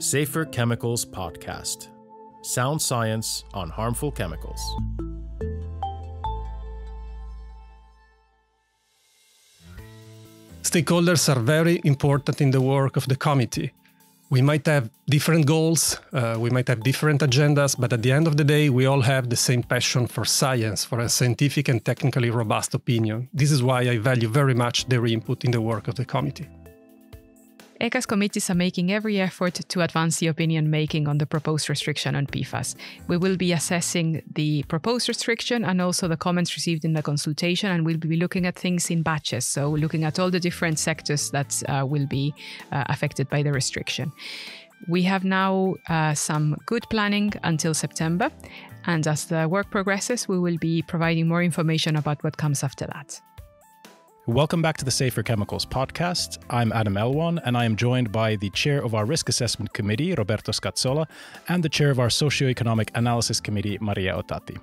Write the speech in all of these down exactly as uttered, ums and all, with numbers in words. Safer Chemicals Podcast. Sound science on harmful chemicals. Stakeholders are very important in the work of the committee. We might have different goals, uh, we might have different agendas, but at the end of the day, we all have the same passion for science, for a scientific and technically robust opinion. This is why I value very much their input in the work of the committee. ECHA's committees are making every effort to advance the opinion making on the proposed restriction on P FAS. We will be assessing the proposed restriction and also the comments received in the consultation, and we'll be looking at things in batches, so looking at all the different sectors that uh, will be uh, affected by the restriction. We have now uh, some good planning until September, and as the work progresses, we will be providing more information about what comes after that. Welcome back to the Safer Chemicals Podcast. I'm Adam Elwan, and I am joined by the chair of our Risk Assessment Committee, Roberto Scazzola, and the chair of our Socioeconomic Analysis Committee, Maria Ottati.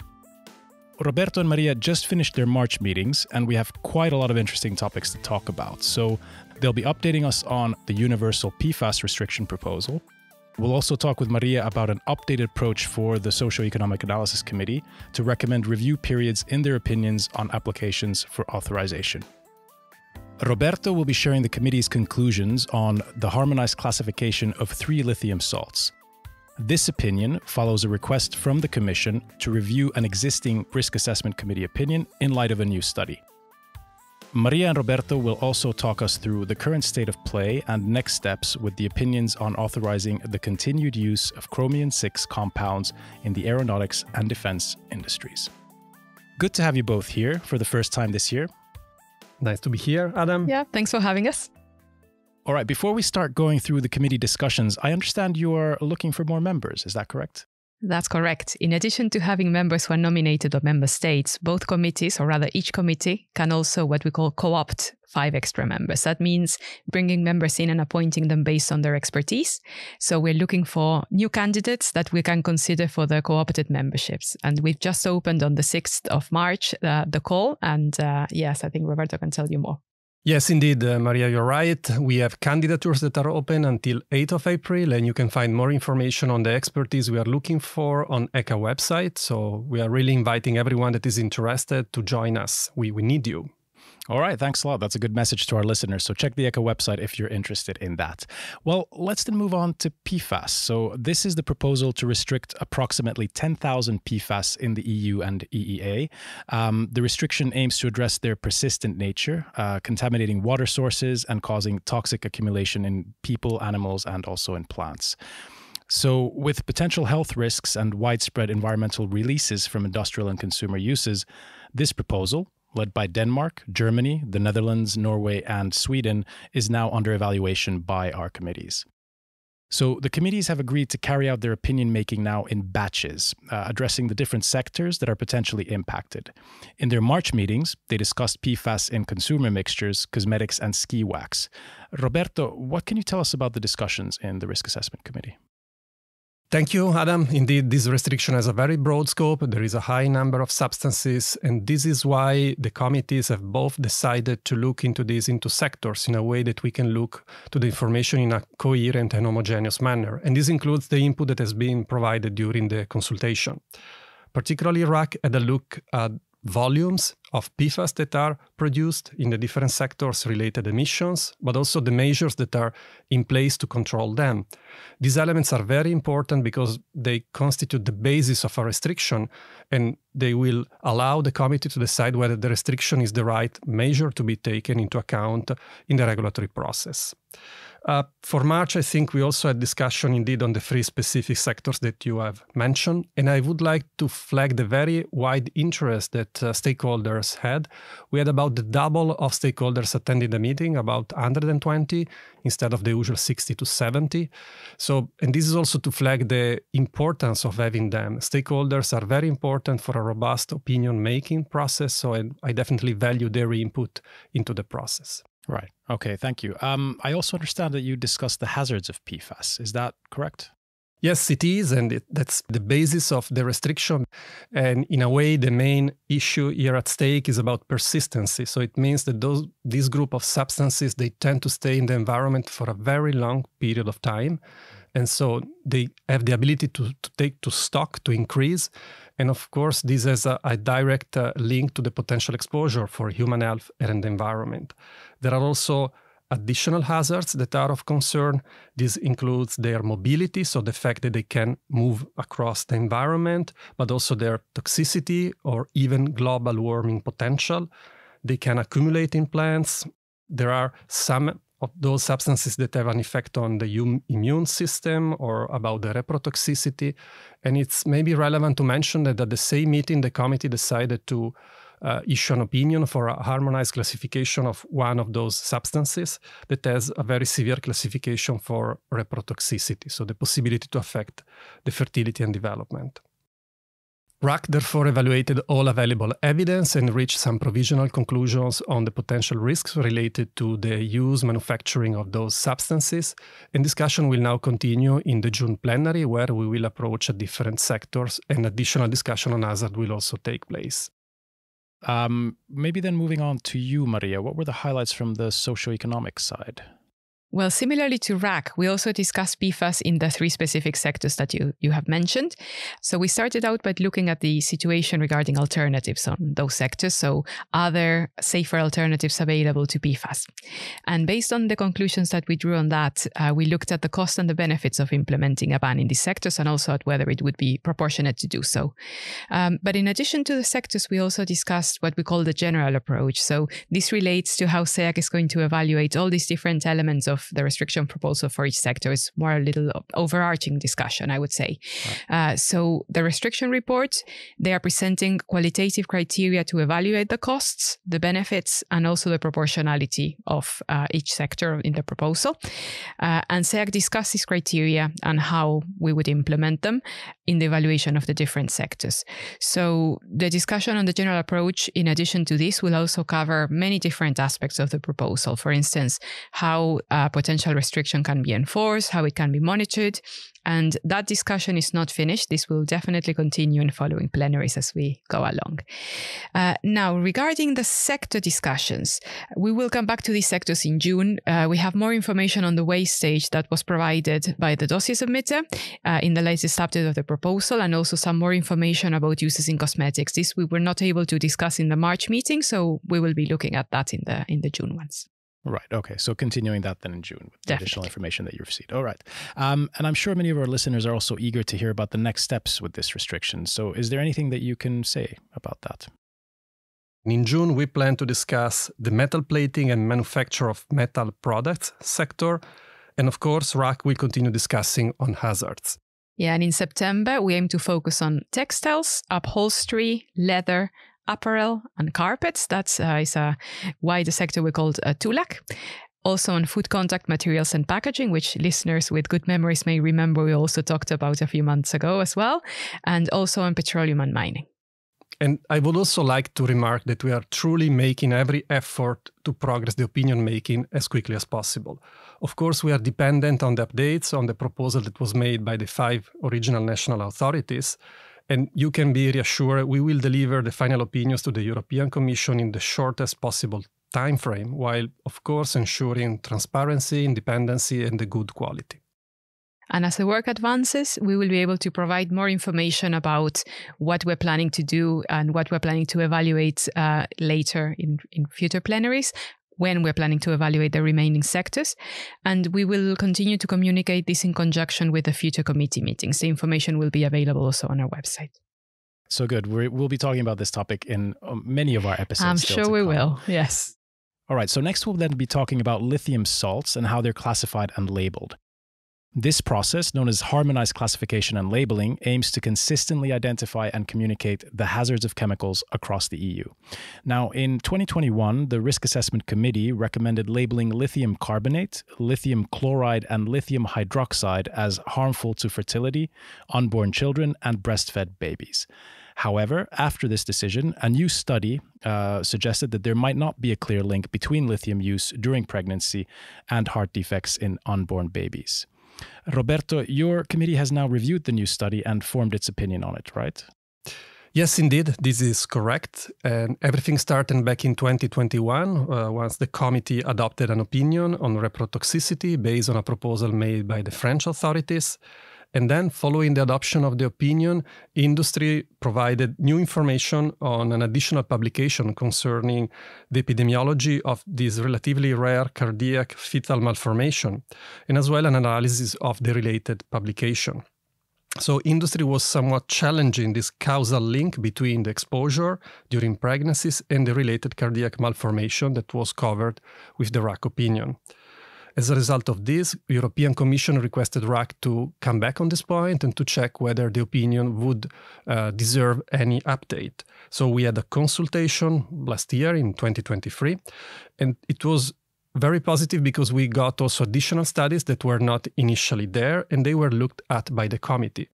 Roberto and Maria just finished their March meetings, and we have quite a lot of interesting topics to talk about. So they'll be updating us on the universal P FAS restriction proposal. We'll also talk with Maria about an updated approach for the Socioeconomic Analysis Committee to recommend review periods in their opinions on applications for authorization. Roberto will be sharing the committee's conclusions on the harmonized classification of three lithium salts. This opinion follows a request from the Commission to review an existing Risk Assessment Committee opinion in light of a new study. Maria and Roberto will also talk us through the current state of play and next steps with the opinions on authorizing the continued use of chromium six compounds in the aeronautics and defense industries. Good to have you both here for the first time this year. Nice to be here, Adam. Yeah, thanks for having us. All right, before we start going through the committee discussions, I understand you are looking for more members, is that correct? That's correct. In addition to having members who are nominated by member states, both committees, or rather each committee, can also what we call co-opt five extra members. That means bringing members in and appointing them based on their expertise. So we're looking for new candidates that we can consider for the co-opted memberships. And we've just opened on the sixth of March uh, the call. And uh, yes, I think Roberto can tell you more. Yes, indeed, uh, Maria, you're right. We have candidatures that are open until eighth of April, and you can find more information on the expertise we are looking for on ECHA website. So we are really inviting everyone that is interested to join us. We, we need you. All right, thanks a lot. That's a good message to our listeners. So check the ECHA website if you're interested in that. Well, let's then move on to P FAS. So this is the proposal to restrict approximately ten thousand P FAS in the E U and E E A. Um, the restriction aims to address their persistent nature, uh, contaminating water sources and causing toxic accumulation in people, animals, and also in plants. So with potential health risks and widespread environmental releases from industrial and consumer uses, this proposal, led by Denmark, Germany, the Netherlands, Norway, and Sweden, is now under evaluation by our committees. So the committees have agreed to carry out their opinion making now in batches, uh, addressing the different sectors that are potentially impacted. In their March meetings, they discussed P FAS in consumer mixtures, cosmetics, and ski wax. Roberto, what can you tell us about the discussions in the Risk Assessment Committee? Thank you, Adam. Indeed, this restriction has a very broad scope. There is a high number of substances, and this is why the committees have both decided to look into these into sectors in a way that we can look to the information in a coherent and homogeneous manner. And this includes the input that has been provided during the consultation. Particularly, R A C had a look at volumes of P FAS that are produced in the different sectors related emissions, but also the measures that are in place to control them. These elements are very important because they constitute the basis of a restriction, and they will allow the committee to decide whether the restriction is the right measure to be taken into account in the regulatory process. Uh, for March, I think we also had discussion indeed on the three specific sectors that you have mentioned, and I would like to flag the very wide interest that uh, stakeholders had. We had about the double of stakeholders attending the meeting, about one hundred twenty, instead of the usual sixty to seventy. So, and this is also to flag the importance of having them. Stakeholders are very important for a robust opinion-making process, so I, I definitely value their input into the process. Right. Okay, thank you. Um, I also understand that you discussed the hazards of P FAS. Is that correct? Yes, it is, and it, that's the basis of the restriction. And in a way, the main issue here at stake is about persistency. So it means that those, this group of substances, they tend to stay in the environment for a very long period of time. And so they have the ability to, to take to stock, to increase. And of course, this has a, a direct uh, link to the potential exposure for human health and the environment. There are also additional hazards that are of concern. This includes their mobility, so the fact that they can move across the environment, but also their toxicity or even global warming potential. They can accumulate in plants. There are some of those substances that have an effect on the immune system or about the reprotoxicity. And it's maybe relevant to mention that at the same meeting, the committee decided to uh, issue an opinion for a harmonized classification of one of those substances that has a very severe classification for reprotoxicity, so the possibility to affect the fertility and development. R A C therefore evaluated all available evidence and reached some provisional conclusions on the potential risks related to the use, manufacturing of those substances, and discussion will now continue in the June plenary, where we will approach different sectors, and additional discussion on hazard will also take place. Um, maybe then moving on to you, Maria, what were the highlights from the socioeconomic side? Well, similarly to R A C, we also discussed P FAS in the three specific sectors that you, you have mentioned. So we started out by looking at the situation regarding alternatives on those sectors. So are there safer alternatives available to P FAS? And based on the conclusions that we drew on that, uh, we looked at the cost and the benefits of implementing a ban in these sectors and also at whether it would be proportionate to do so. Um, but in addition to the sectors, we also discussed what we call the general approach. So this relates to how S E A C is going to evaluate all these different elements of the restriction proposal for each sector. Is more a little overarching discussion, I would say. Right. Uh, so the restriction report, they are presenting qualitative criteria to evaluate the costs, the benefits, and also the proportionality of uh, each sector in the proposal. Uh, and S E A C discusses criteria and how we would implement them in the evaluation of the different sectors. So the discussion on the general approach, in addition to this, will also cover many different aspects of the proposal. For instance, how uh, potential restriction can be enforced, how it can be monitored, and that discussion is not finished. This will definitely continue in following plenaries as we go along. Uh, now, regarding the sector discussions, we will come back to these sectors in June. Uh, we have more information on the way stage that was provided by the dossier submitter uh, in the latest update of the proposal, and also some more information about uses in cosmetics. This we were not able to discuss in the March meeting, so we will be looking at that in the, in the June ones. Right. Okay. So continuing that then in June with the additional information that you've received. All right. Um, and I'm sure many of our listeners are also eager to hear about the next steps with this restriction. So is there anything that you can say about that? In June, we plan to discuss the metal plating and manufacture of metal products sector. And of course, R A C will continue discussing on hazards. Yeah. And in September, we aim to focus on textiles, upholstery, leather, apparel and carpets. That's uh, is a wider sector we called uh, TULAC. Also on food contact materials and packaging, which listeners with good memories may remember we also talked about a few months ago as well, and also on petroleum and mining. And I would also like to remark that we are truly making every effort to progress the opinion making as quickly as possible. Of course, we are dependent on the updates on the proposal that was made by the five original national authorities. And you can be reassured we will deliver the final opinions to the European Commission in the shortest possible timeframe, while, of course, ensuring transparency, independence, and the good quality. And as the work advances, we will be able to provide more information about what we're planning to do and what we're planning to evaluate uh, later in, in future plenaries, when we're planning to evaluate the remaining sectors. And we will continue to communicate this in conjunction with the future committee meetings. The information will be available also on our website. So good. We're, we'll be talking about this topic in many of our episodes. I'm sure we will. Yes. All right. So next, we'll then be talking about lithium salts and how they're classified and labeled. This process, known as harmonized classification and labeling, aims to consistently identify and communicate the hazards of chemicals across the E U. Now, in twenty twenty-one, the Risk Assessment Committee recommended labeling lithium carbonate, lithium chloride, and lithium hydroxide as harmful to fertility, unborn children, and breastfed babies. However, after this decision, a new study uh, suggested that there might not be a clear link between lithium use during pregnancy and heart defects in unborn babies. Roberto, your committee has now reviewed the new study and formed its opinion on it, right? Yes, indeed, this is correct. And everything started back in twenty twenty-one, uh, once the committee adopted an opinion on reprotoxicity based on a proposal made by the French authorities. And then, following the adoption of the opinion, industry provided new information on an additional publication concerning the epidemiology of this relatively rare cardiac fetal malformation, and as well an analysis of the related publication. So industry was somewhat challenging this causal link between the exposure during pregnancies and the related cardiac malformation that was covered with the R A C opinion. As a result of this, the European Commission requested R A C to come back on this point and to check whether the opinion would uh, deserve any update. So we had a consultation last year in twenty twenty-three, and it was very positive because we got also additional studies that were not initially there, and they were looked at by the committee.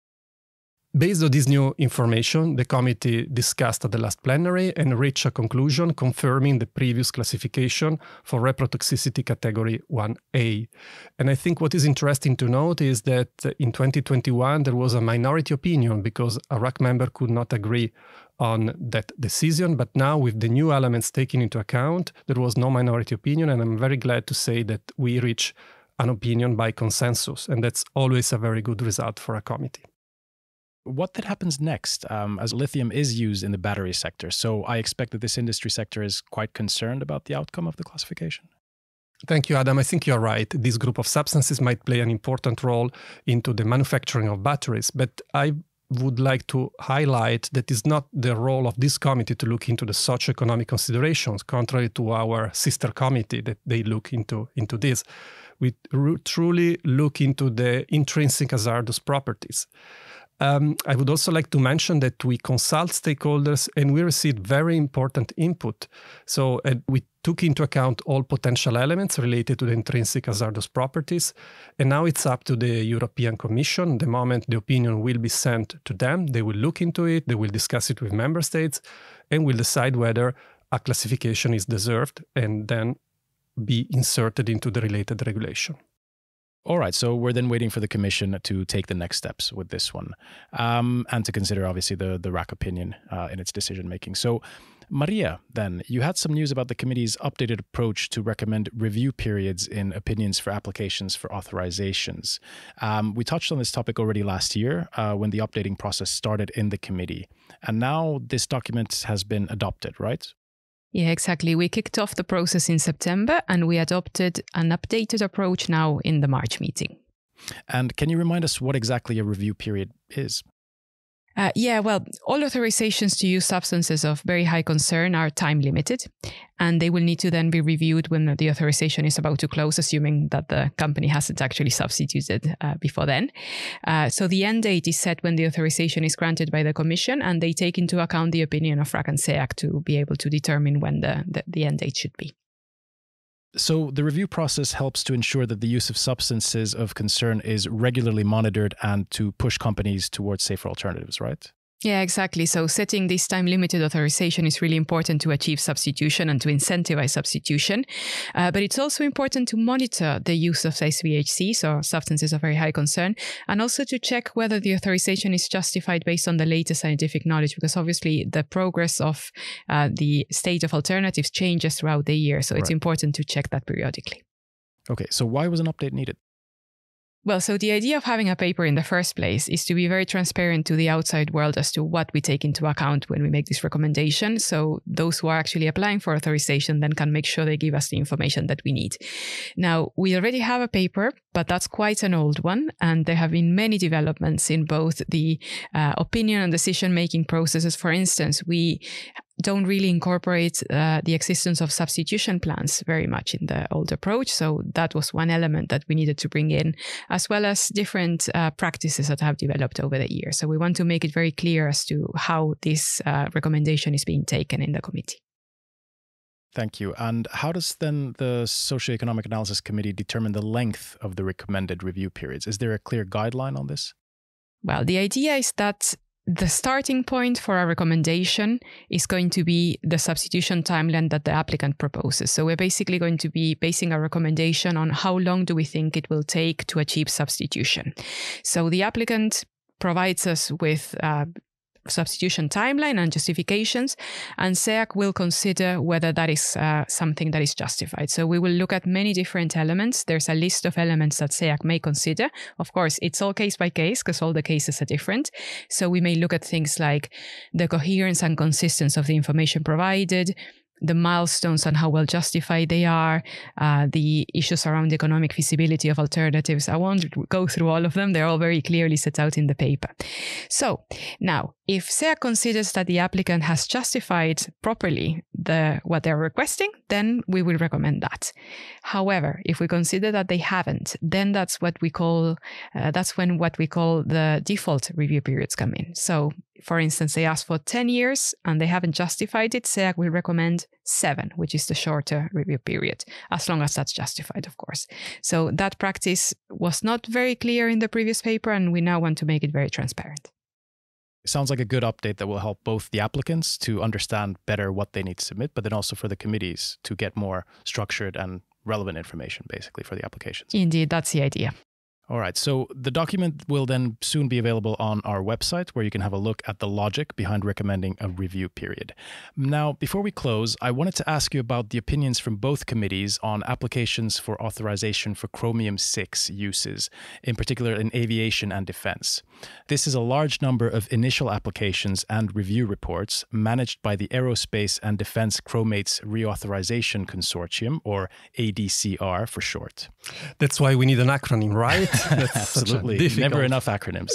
Based on this new information, the committee discussed at the last plenary and reached a conclusion confirming the previous classification for reprotoxicity category one A. And I think what is interesting to note is that in twenty twenty-one, there was a minority opinion because a R A C member could not agree on that decision. But now, with the new elements taken into account, there was no minority opinion. And I'm very glad to say that we reached an opinion by consensus. And that's always a very good result for a committee. What that happens next, um, as lithium is used in the battery sector? So I expect that this industry sector is quite concerned about the outcome of the classification. Thank you, Adam. I think you're right. This group of substances might play an important role into the manufacturing of batteries. But I would like to highlight that it's not the role of this committee to look into the socioeconomic considerations, contrary to our sister committee that they look into, into this. We truly look into the intrinsic hazardous properties. Um, I would also like to mention that we consult stakeholders and we received very important input. So uh, we took into account all potential elements related to the intrinsic hazardous properties. And now it's up to the European Commission. The moment the opinion will be sent to them, they will look into it, they will discuss it with member states, and will decide whether a classification is deserved and then be inserted into the related regulation. All right, so we're then waiting for the Commission to take the next steps with this one um, and to consider, obviously, the, the R A C opinion uh, in its decision-making. So, Maria, then, you had some news about the Committee's updated approach to recommend review periods in opinions for applications for authorizations. Um, we touched on this topic already last year uh, when the updating process started in the Committee. And now this document has been adopted, right? Yeah, exactly. We kicked off the process in September and we adopted an updated approach now in the March meeting. And can you remind us what exactly a review period is? Uh, yeah, well, all authorizations to use substances of very high concern are time limited, and they will need to then be reviewed when the authorization is about to close, assuming that the company hasn't actually substituted uh, before then. Uh, so the end date is set when the authorization is granted by the Commission, and they take into account the opinion of R A C and SEAC to be able to determine when the, the, the end date should be. So the review process helps to ensure that the use of substances of concern is regularly monitored and to push companies towards safer alternatives, right? Yeah, exactly. So setting this time-limited authorization is really important to achieve substitution and to incentivize substitution. Uh, but it's also important to monitor the use of S V H C, so substances of very high concern, and also to check whether the authorization is justified based on the latest scientific knowledge, because obviously the progress of uh, the state of alternatives changes throughout the year. So right. It's important to check that periodically. Okay, so why was an update needed? Well, so the idea of having a paper in the first place is to be very transparent to the outside world as to what we take into account when we make this recommendation. So those who are actually applying for authorization then can make sure they give us the information that we need. Now, we already have a paper, but that's quite an old one. And there have been many developments in both the uh, opinion and decision-making processes. For instance, we don't really incorporate uh, the existence of substitution plans very much in the old approach. So that was one element that we needed to bring in, as well as different uh, practices that have developed over the years. So we want to make it very clear as to how this uh, recommendation is being taken in the committee. Thank you. And how does then the Socioeconomic Analysis Committee determine the length of the recommended review periods? Is there a clear guideline on this? Well, the idea is that the starting point for our recommendation is going to be the substitution timeline that the applicant proposes. So we're basically going to be basing our recommendation on how long do we think it will take to achieve substitution. So the applicant provides us with uh, substitution timeline and justifications, and SEAC will consider whether that is uh, something that is justified. So we will look at many different elements. There's a list of elements that SEAC may consider. Of course, it's all case by case because all the cases are different. So we may look at things like the coherence and consistency of the information provided, the milestones and how well justified they are, uh, the issues around the economic feasibility of alternatives. I won't go through all of them. They're all very clearly set out in the paper. So now, if SEAC considers that the applicant has justified properly the what they're requesting, then we will recommend that. However, if we consider that they haven't, then that's what we call uh, that's when what we call the default review periods come in. So, for instance, they asked for ten years and they haven't justified it, SEAC will recommend seven, which is the shorter review period, as long as that's justified, of course. So that practice was not very clear in the previous paper, and we now want to make it very transparent. It sounds like a good update that will help both the applicants to understand better what they need to submit, but then also for the committees to get more structured and relevant information, basically, for the applications. Indeed, that's the idea. All right, so the document will then soon be available on our website, where you can have a look at the logic behind recommending a review period. Now, before we close, I wanted to ask you about the opinions from both committees on applications for authorization for chromium six uses, in particular in aviation and defense. This is a large number of initial applications and review reports managed by the Aerospace and Defense Chromates Reauthorization Consortium, or A D C R for short. That's why we need an acronym, right? That's absolutely difficult. Never enough acronyms.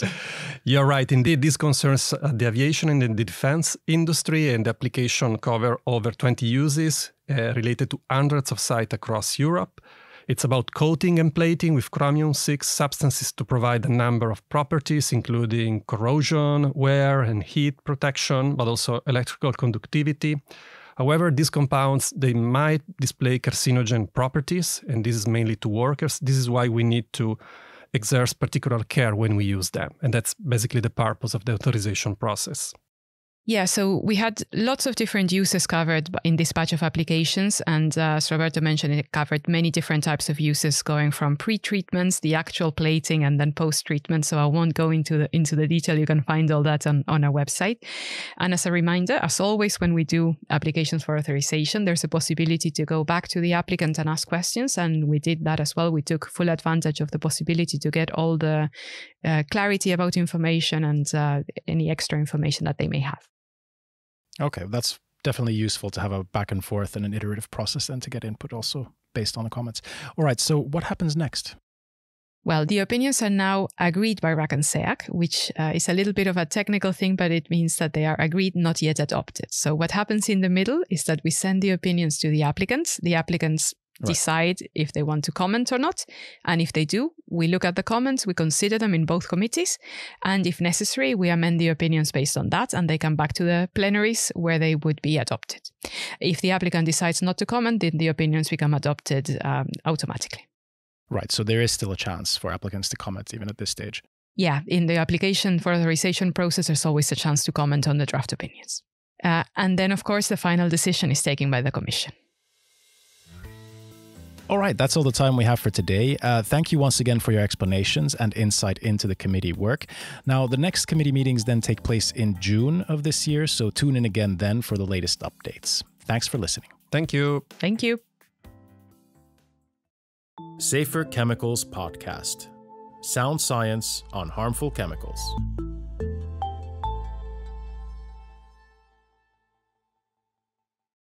You're right. Indeed, this concerns the aviation and the defense industry, and the application cover over twenty uses uh, related to hundreds of sites across Europe. It's about coating and plating with chromium six substances to provide a number of properties, including corrosion, wear and heat protection, but also electrical conductivity. However, these compounds, they might display carcinogen properties, and this is mainly to workers. This is why we need to exert particular care when we use them. And that's basically the purpose of the authorization process. Yeah, so we had lots of different uses covered in this batch of applications. And uh, as Roberto mentioned, it covered many different types of uses, going from pre-treatments, the actual plating, and then post-treatment. So I won't go into the, into the detail. You can find all that on, on our website. And as a reminder, as always, when we do applications for authorization, there's a possibility to go back to the applicant and ask questions. And we did that as well. We took full advantage of the possibility to get all the uh, clarity about information and uh, any extra information that they may have. Okay, that's definitely useful to have a back and forth and an iterative process then to get input also based on the comments. All right, so what happens next? Well, the opinions are now agreed by RAC and SEAC, which uh, is a little bit of a technical thing, but it means that they are agreed, not yet adopted. So what happens in the middle is that we send the opinions to the applicants. The applicants Right. decide if they want to comment or not. And if they do, we look at the comments, we consider them in both committees. And if necessary, we amend the opinions based on that, and they come back to the plenaries where they would be adopted. If the applicant decides not to comment, then the opinions become adopted um, automatically. Right. So there is still a chance for applicants to comment even at this stage. Yeah. In the application for authorization process, there's always a chance to comment on the draft opinions. Uh, and then, of course, the final decision is taken by the Commission. All right, that's all the time we have for today. Uh, thank you once again for your explanations and insight into the committee work. Now, the next committee meetings then take place in June of this year, so tune in again then for the latest updates. Thanks for listening. Thank you. Thank you. Safer Chemicals Podcast. Sound science on harmful chemicals.